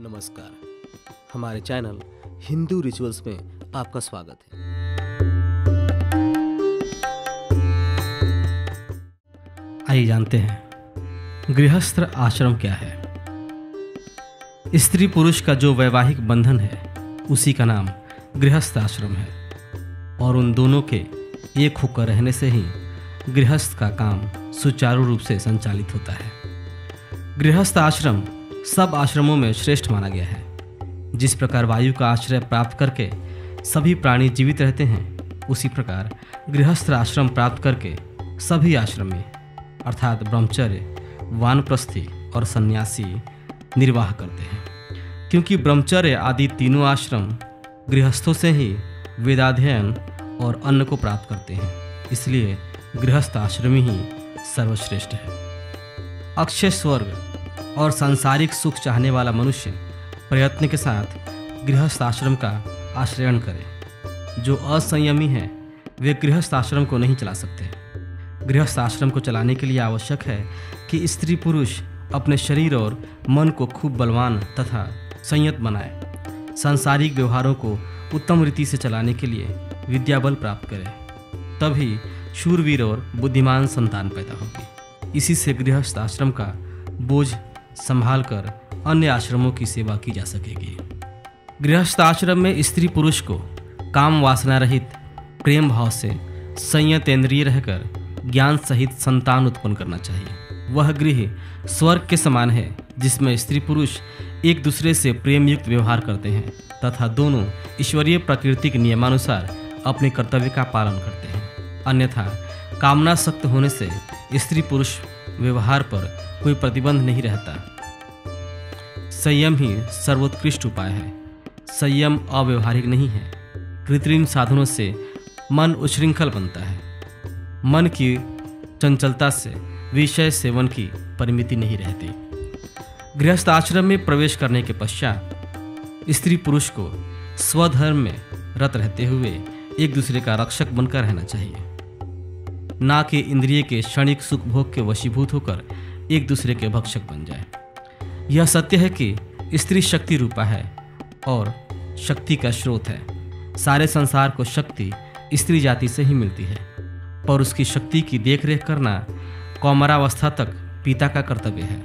नमस्कार, हमारे channel Hindu rituals में आपका स्वागत है। आइए जानते हैं गृहस्थ आश्रम क्या है। स्त्री पुरुष का जो वैवाहिक बंधन है उसी का नाम गृहस्थ आश्रम है और उन दोनों के एक होकर रहने से ही गृहस्थ का काम सुचारू रूप से संचालित होता है। गृहस्थ आश्रम सब आश्रमों में श्रेष्ठ माना गया है। जिस प्रकार वायु का आश्रय प्राप्त करके सभी प्राणी जीवित रहते हैं, उसी प्रकार गृहस्थ आश्रम प्राप्त करके सभी आश्रमी अर्थात ब्रह्मचर्य, वानप्रस्थी और सन्यासी निर्वाह करते हैं, क्योंकि ब्रह्मचर्य आदि तीनों आश्रम गृहस्थों से ही वेदाध्ययन और अन्न को प्राप्त करते हैं। इसलिए गृहस्थ आश्रम ही सर्वश्रेष्ठ है। अक्षय स्वर्ग और सांसारिक सुख चाहने वाला मनुष्य प्रयत्न के साथ गृहस्थ आश्रम का आश्रय करे। जो असंयमी हैं वे गृहस्थ आश्रम को नहीं चला सकते। गृहस्थ आश्रम को चलाने के लिए आवश्यक है कि स्त्री पुरुष अपने शरीर और मन को खूब बलवान तथा संयत बनाए, सांसारिक व्यवहारों को उत्तम रीति से चलाने के लिए विद्या बल प्राप्त करें, तभी शूरवीर और बुद्धिमान संतान पैदा होगी। इसी से गृहस्थ आश्रम का बोझ संभाल कर अन्य आश्रमों की सेवा की जा सकेगी। गृहस्थ आश्रम में स्त्री पुरुष को काम वासना रहित प्रेम भाव से संयतेंद्रिय रहकर ज्ञान सहित संतान उत्पन्न करना चाहिए। वह गृह स्वर्ग के समान है जिसमें स्त्री पुरुष एक दूसरे से प्रेमयुक्त व्यवहार करते हैं तथा दोनों ईश्वरीय प्राकृतिक नियमानुसार अपने कर्तव्य का पालन करते हैं। अन्यथा कामना सक्त होने से स्त्री पुरुष व्यवहार पर कोई प्रतिबंध नहीं रहता। संयम ही सर्वोत्कृष्ट उपाय है। संयम अव्यवहारिक नहीं है। कृत्रिम साधनों से मन उच्छृंखल बनता है। मन की चंचलता से विषय सेवन की परिमिति नहीं रहती। गृहस्थ आश्रम में प्रवेश करने के पश्चात स्त्री पुरुष को स्वधर्म में रत रहते हुए एक दूसरे का रक्षक बनकर रहना चाहिए, ना कि इंद्रिय के क्षणिक सुख भोग के वशीभूत होकर एक दूसरे के भक्षक बन जाए। यह सत्य है कि स्त्री शक्ति रूपा है और शक्ति का स्रोत है। सारे संसार को शक्ति स्त्री जाति से ही मिलती है, पर उसकी शक्ति की देखरेख करना कौमारावस्था तक पिता का कर्तव्य है।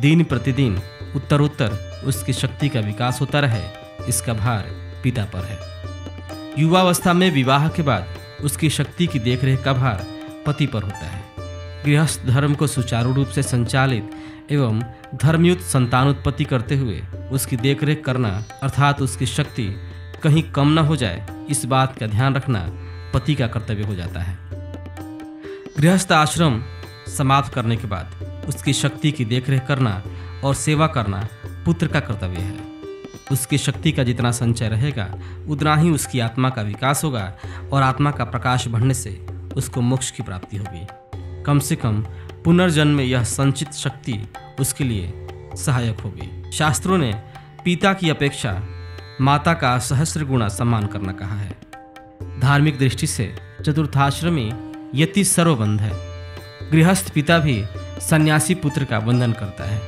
दिन प्रतिदिन उत्तरोत्तर उसकी शक्ति का विकास होता रहे, इसका भार पिता पर है। युवावस्था में विवाह के बाद उसकी शक्ति की देखरेख का भार पति पर होता है। गृहस्थ धर्म को सुचारू रूप से संचालित एवं धर्मयुक्त संतानोत्पत्ति करते हुए उसकी देखरेख करना अर्थात उसकी शक्ति कहीं कम न हो जाए, इस बात का ध्यान रखना पति का कर्तव्य हो जाता है। गृहस्थ आश्रम समाप्त करने के बाद उसकी शक्ति की देखरेख करना और सेवा करना पुत्र का कर्तव्य है। उसकी शक्ति का जितना संचय रहेगा उतना ही उसकी आत्मा का विकास होगा और आत्मा का प्रकाश बढ़ने से उसको मोक्ष की प्राप्ति होगी। कम से कम पुनर्जन्म में यह संचित शक्ति उसके लिए सहायक होगी। शास्त्रों ने पिता की अपेक्षा माता का सहस्र गुणा सम्मान करना कहा है। धार्मिक दृष्टि से चतुर्थाश्रमी यति सर्वबंध है। गृहस्थ पिता भी सन्यासी पुत्र का वंदन करता है,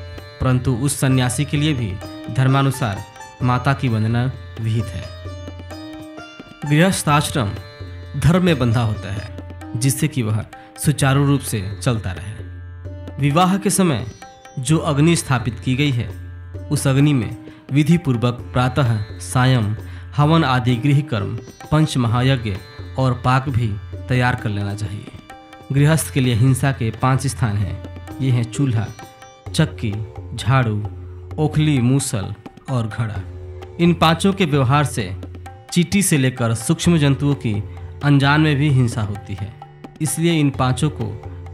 परंतु उस सन्यासी के लिए भी धर्मानुसार माता की वंदना विहित है। गृहस्थ आश्रम धर्म में बंधा होता है जिससे कि वह सुचारू रूप से चलता रहे। विवाह के समय जो अग्नि स्थापित की गई है उस अग्नि में विधि पूर्वक प्रातः सायं हवन आदि गृह कर्म, पंच महायज्ञ और पाक भी तैयार कर लेना चाहिए। गृहस्थ के लिए हिंसा के 5 स्थान हैं। ये हैं चूल्हा, चक्की, झाड़ू, ओखली, मूसल और घड़ा। इन 5 के व्यवहार से चींटी से लेकर सूक्ष्म जंतुओं की अनजान में भी हिंसा होती है। इसलिए इन 5 को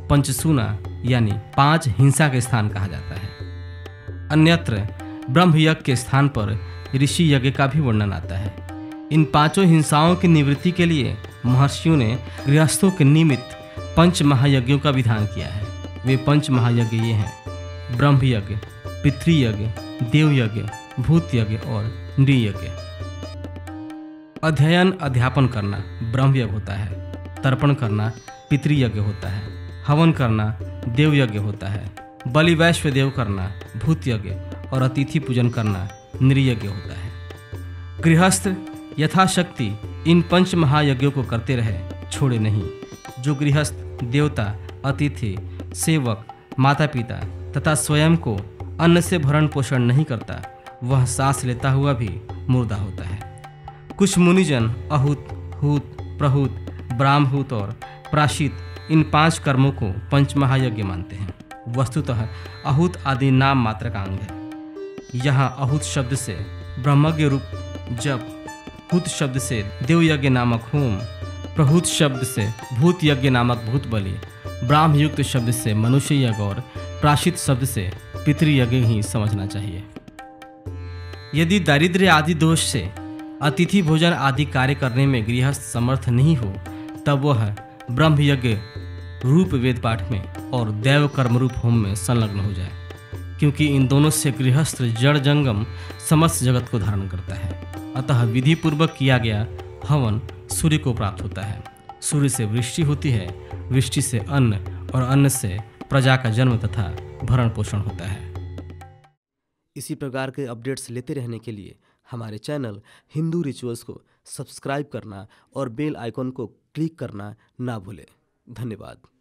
पंचसूना यानी 5 हिंसा के स्थान कहा जाता है। अन्यत्र ब्रह्मयज्ञ के स्थान पर ऋषि यज्ञ का भी वर्णन आता है। इन 5 हिंसाओं की निवृत्ति के लिए महर्षियों ने गृहस्थों के निमित्त 5 महायज्ञों का विधान किया है। वे 5 महायज्ञ ये हैं: ब्रह्मयज्ञ, पितृयज्ञ, देवयज्ञ, भूतयज्ञ और नृयज्ञ। अध्ययन अध्यापन करना ब्रह्मयज्ञ होता है। तर्पण करना पितृयज्ञ होता है। हवन करना देवयज्ञ होता है। बलिवैश्व देव करना भूतयज्ञ और अतिथि पूजन करना निर्यज्ञ होता है। गृहस्थ यथाशक्ति इन पंच महायज्ञों को करते रहे, छोड़े नहीं। जो गृहस्थ देवता, अतिथि, सेवक, माता पिता तथा स्वयं को अन्न से भरण पोषण नहीं करता, वह सांस लेता हुआ भी मुर्दा होता है। कुछ मुनिजन अहूत, हूत, प्रहूत, ब्राह्महूत और प्राशित इन पांच कर्मों को पंच महायज्ञ मानते हैं। वस्तुतः अहूत आदि नाम मात्र का अंग है। यहाँ अहूत शब्द से ब्रह्मज्ञ रूप जप, हूत शब्द से देवयज्ञ नामक होम, प्रहूत शब्द से भूत यज्ञ नामक भूत बलि, ब्राह्मयुक्त शब्द से मनुष्य यज्ञ और प्राशित शब्द से पितृयज्ञ ही समझना चाहिए। यदि दारिद्र्य आदि दोष से अतिथि भोजन आदि कार्य करने में गृहस्थ समर्थ नहीं हो, तब वह ब्रह्मयज्ञ रूप वेद पाठ में और दैव कर्म रूप होम में संलग्न हो जाए, क्योंकि इन दोनों से गृहस्थ जड़ जंगम समस्त जगत को धारण करता है। अतः विधि पूर्वक किया गया हवन सूर्य को प्राप्त होता है, सूर्य से वृष्टि होती है, वृष्टि से अन्न और अन्न से प्रजा का जन्म तथा भरण पोषण होता है। इसी प्रकार के अपडेट्स लेते रहने के लिए हमारे चैनल हिंदू रिचुअल्स को सब्सक्राइब करना और बेल आइकॉन को क्लिक करना ना भूलें। धन्यवाद।